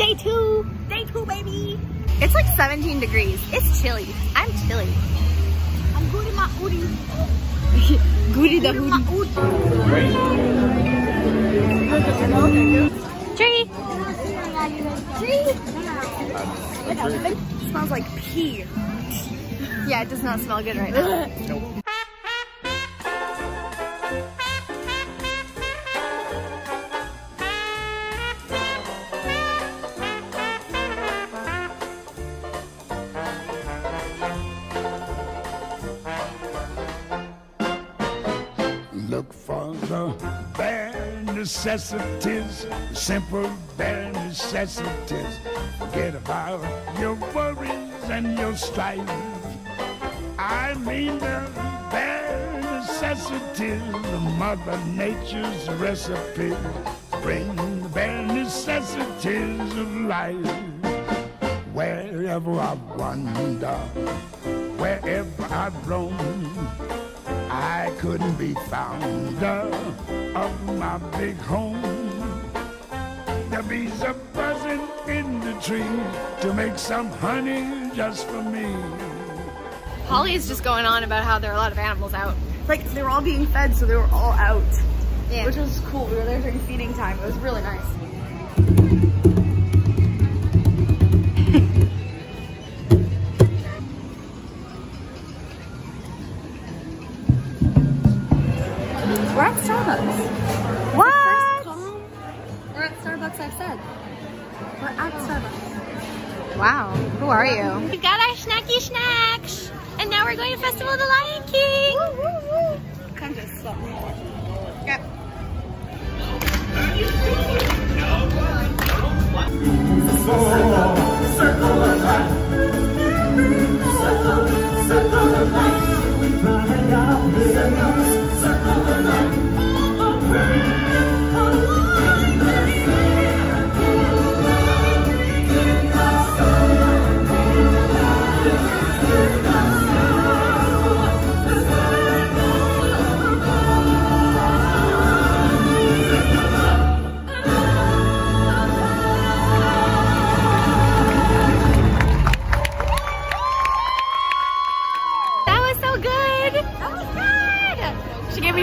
Day two, baby. It's like 17 degrees. It's chilly. I'm chilly. I'm good in my hoodie. Good in the hoodie. Tree. Tree. It smells like pee. Yeah, it does not smell good right now. Nope. Necessities, simple bare necessities. Forget about your worries and your strife. I mean the bare necessities, Mother Nature's recipe. Bring the bare necessities of life. Wherever I wander, wherever I roam, I couldn't be founder of my big home. The bees are buzzing in the tree to make some honey just for me. Holly is just going on about how there are a lot of animals out. Like, they were all being fed, so they were all out. Yeah. Which was cool. We were there during feeding time. It was really nice. We're at Starbucks. What? We're at Starbucks, I said. We're at Starbucks. Wow, who are you? We got our snacky snacks, and now we're going to Festival of the Lion King. Woo, woo, woo. Kind of slow. Yep. Circle of life. Circle of life. We find out the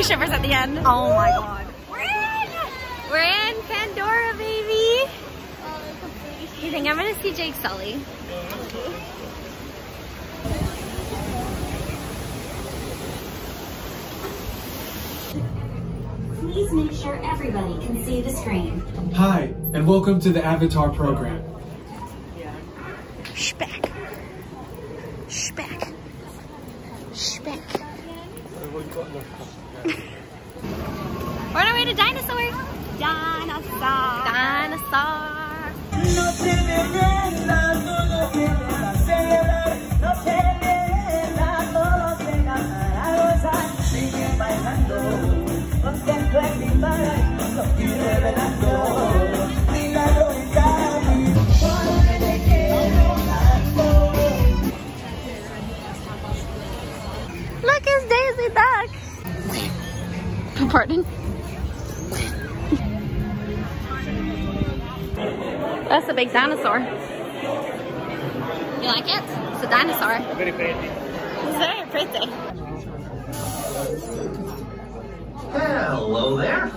shivers at the end. Oh my god. We're in! We're in Pandora, baby! You think I'm gonna see Jake Sully? Please make sure everybody can see the screen. Hi, and welcome to the Avatar program. Speck. Speck. Speck. We're on our way to dinosaurs. Dinosaur. Dinosaur. Look, it's Daisy back. Pardon? That's a big dinosaur. You like it? It's a dinosaur. Very pretty. It's very pretty. Hello there.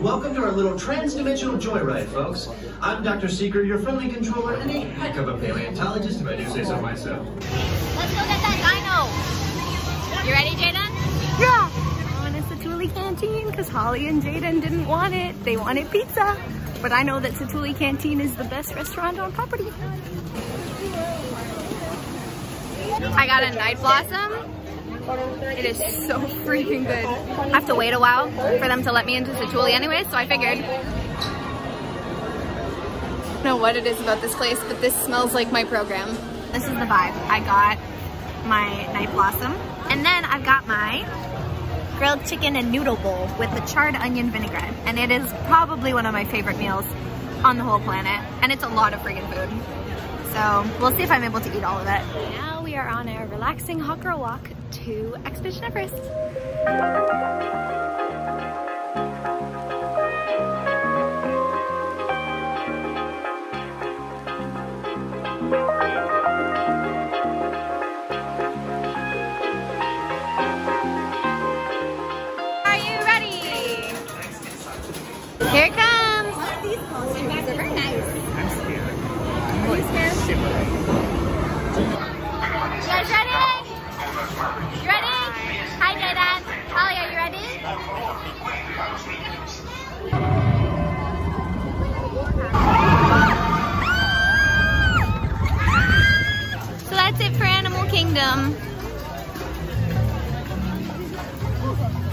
Welcome to our little trans-dimensional joyride, folks. I'm Dr. Seeker, your friendly controller, and a heck of a paleontologist, if I do say so myself. Let's go get that dino. You ready, Jayden? Yeah. Satu'li Canteen, because Holly and Jayden didn't want it. They wanted pizza. But I know that Satu'li Canteen is the best restaurant on property. I got a Night Blossom. It is so freaking good. I have to wait a while for them to let me into Satu'li anyway, so I figured. I don't know what it is about this place, but this smells like my program. This is the vibe. I got my Night Blossom. And then I've got my grilled chicken and noodle bowl with the charred onion vinaigrette, and it is probably one of my favorite meals on the whole planet, and it's a lot of freaking food, so we'll see if I'm able to eat all of it. Now we are on a relaxing hot girl walk to Expedition Everest.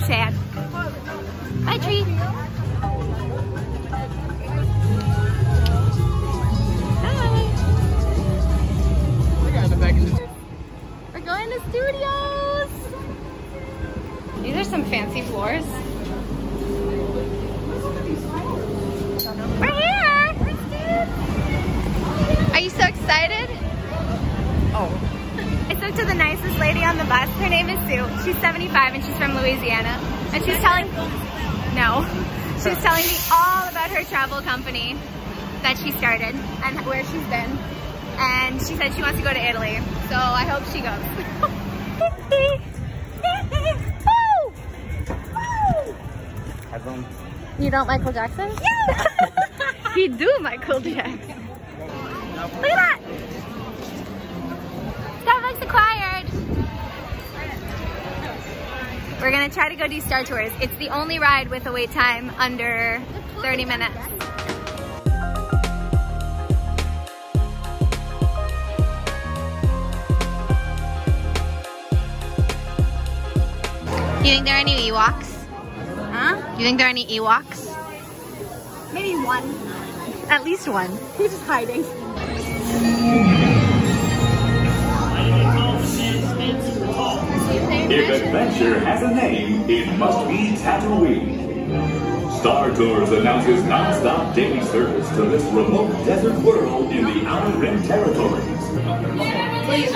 sad. Bye, tree. Hi. We're going to studios. These are some fancy floors. We're here. Are you so excited? Oh. I spoke to the nicest lady on the bus. Her name is Sue. She's 75 and she's from Louisiana. And she's telling me, no, she's telling me all about her travel company that she started and where she's been. And she said she wants to go to Italy. So I hope she goes. Woo! Woo! You don't Michael Jackson? Yeah! You do Michael Jackson. Look at that! Starbucks acquired. We're gonna try to go do Star Tours. It's the only ride with a wait time under 30 minutes. You think there are any Ewoks? Huh? You think there are any Ewoks? Maybe one. At least one. He's just hiding. If adventure has a name, it must be Tatooine. Star Tours announces non-stop daily service to this remote desert world in the Outer Rim Territories. Please,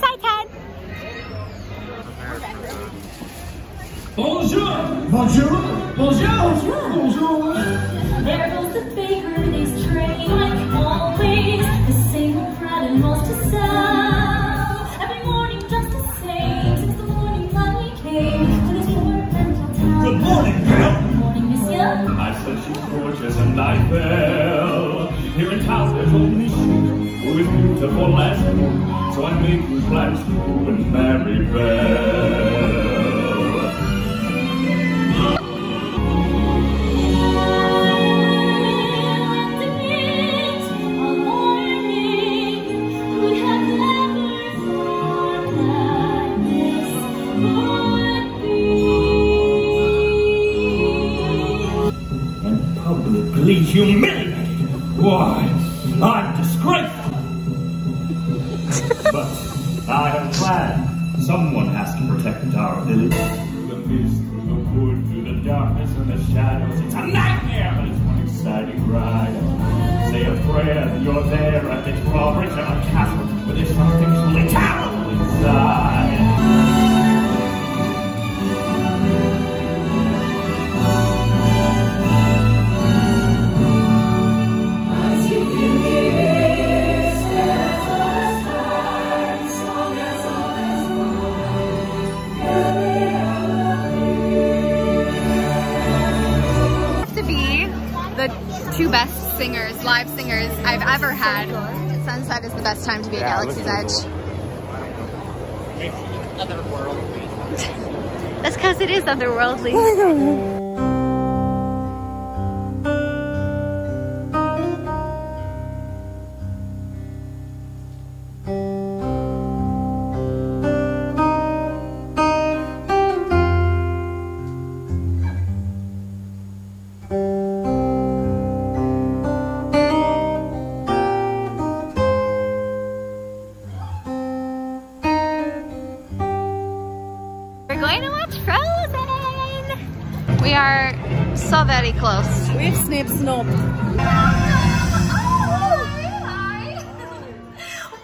hi, Ted. Bonjour. Bonjour. Bonjour. Bonjour. There goes the bakery's train, like always. Animals to sell every morning, just the same. Since the morning when we came to this governmental town. Good morning, girl. Good morning, Monsieur. I said she's gorgeous and I fell. Here in town there's only she who is beautiful last year. So I made you flash and marry Belle. Humiliated. Why, I'm disgraceful. But I am glad someone has to protect our village. Through the mist, through the wood, through the darkness and the shadows. It's a nightmare, but it's one exciting ride. Say a prayer that you're there at this drawbridge of a castle, but there's something truly terrible inside. Two best singers, live singers I've ever had. Sunset is the best time to be at Galaxy's Edge. It's otherworldly. That's because it is otherworldly. So very close. We've snipped snob. Oh,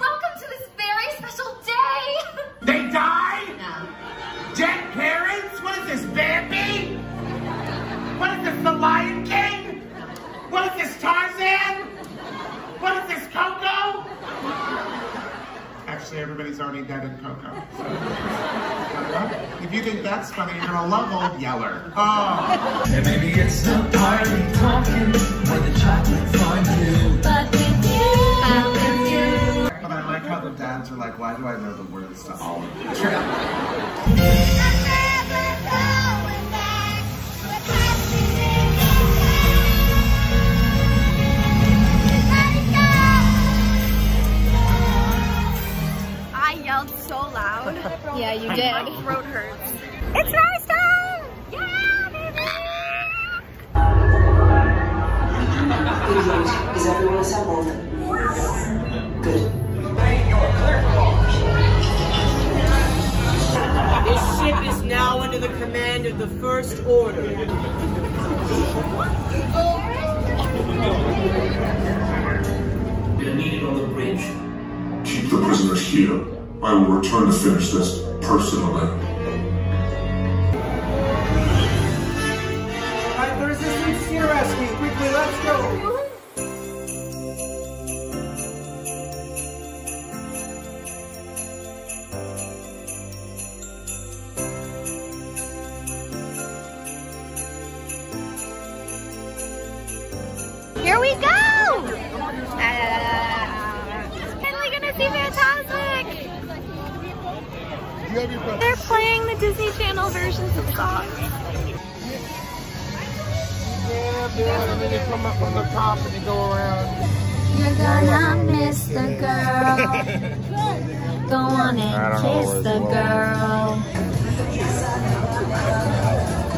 welcome to this very special day. They die? No. Dead parents? What is this, Bambi? What is this, The Lion King? What is this, Tarzan? What is this, Coco? Actually, everybody's already dead in Coco. So. If you think that's funny, you're gonna love Old Yeller. Oh. And maybe it's the party talking where the chocolate finds you. But with you, I'm with you. But I like how the dads are like, why do I know the words to all of you? True. I phone. Yeah, you did. My throat hurts. It's rice time! Yeah, baby! Is everyone assembled? Good. This ship is now under the command of the First Order. You're needed on the bridge. Keep the prisoners here. I will return to finish this personally. Alright, the resistance here rescue. Quickly, let's go. Here we go! Finally gonna see Fantasmic! They're playing the Disney Channel versions of songs. Yeah, and then they come up on the top and they go around. You're gonna miss the girl. Go on and kiss the girl.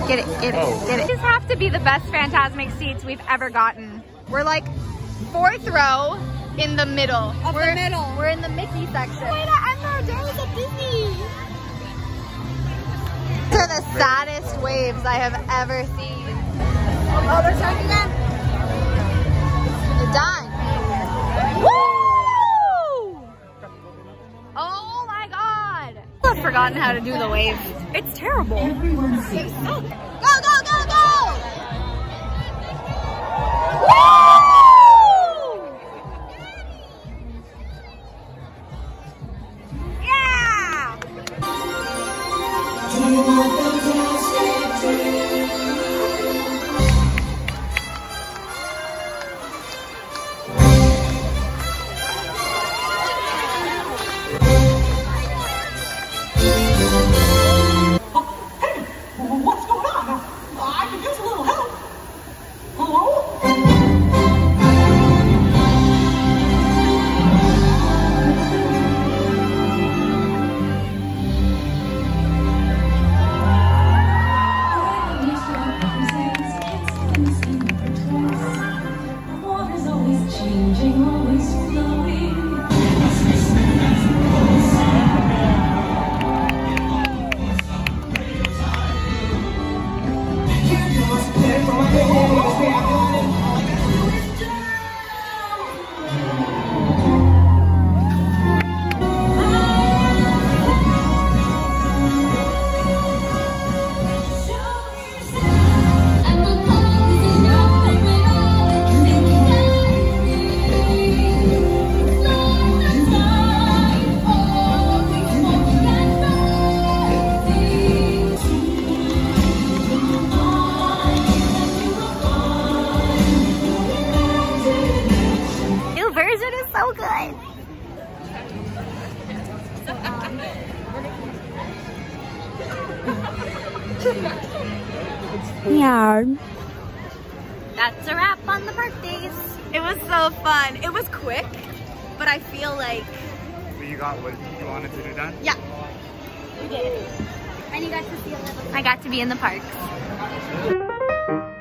Get it, get it, get it. These have to be the best Fantasmic seats we've ever gotten. We're like fourth row in the middle. We're in the Mickey section. Way to end our day at Disney. These are the saddest waves I have ever seen. Oh, they're starting again. They're done. Woo! Oh my God. I've forgotten how to do the waves. It's terrible. Go, go, go, go! That's a wrap on the birthdays. It was so fun. It was quick, but I feel like... You got what you wanted to do done? Yeah. We did. And you got to see a little... I got to be in the parks.